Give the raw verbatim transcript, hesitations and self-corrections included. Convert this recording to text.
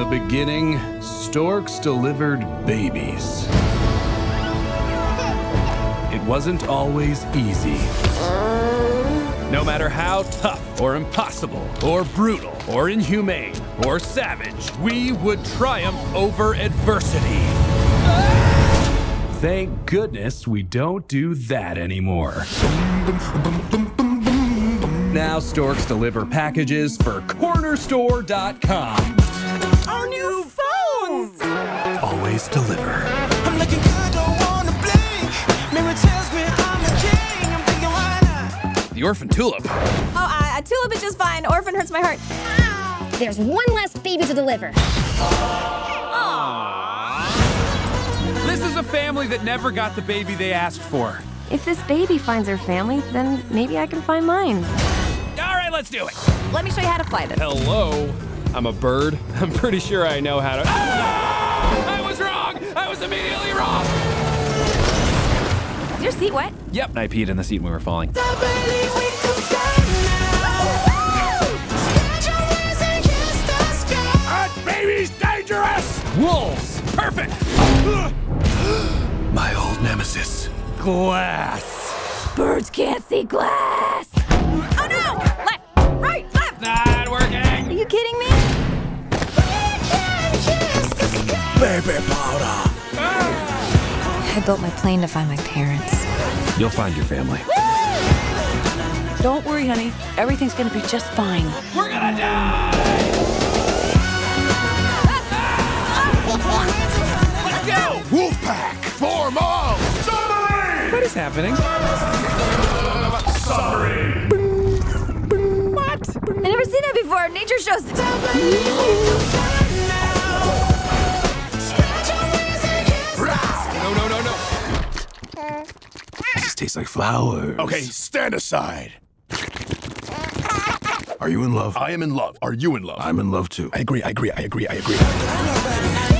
the beginning, storks delivered babies. It wasn't always easy. No matter how tough or impossible or brutal or inhumane or savage, we would triumph over adversity. Thank goodness we don't do that anymore. Now storks deliver packages for corner store dot com. Our new phones! Always deliver. I'm looking good, don't wanna blink. Mirror tells me I'm the king. I'm thinking, why not? The orphan tulip. Oh, uh, a tulip is just fine. Orphan hurts my heart. Ah. There's one less baby to deliver. Aww. This is a family that never got the baby they asked for. If this baby finds her family, then maybe I can find mine. Let's do it. Let me show you how to fly this. Hello. I'm a bird. I'm pretty sure I know how to... Ah! I was wrong! I was immediately wrong! Is your seat wet? Yep. I peed in the seat when we were falling. I believe we could fly now. That baby's dangerous! Wolves! Perfect! My old nemesis. Glass. Birds can't see glass. Oh no! Not working! Are you kidding me? Baby powder! Ah. I built my plane to find my parents. You'll find your family. Woo! Don't worry, honey. Everything's gonna be just fine. We're gonna die! Let's go! Wolfpack! Form all! Submarine! What is happening? Submarine! I've never seen that before. Nature shows. No, no, no, no. This tastes like flowers. Okay, stand aside. Are you in love? I am in love. Are you in love? I'm in love, too. I agree, I agree, I agree, I agree.